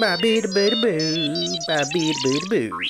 Ba-bee-da-boo-da-boo, ba-bee-da-boo-da-boo.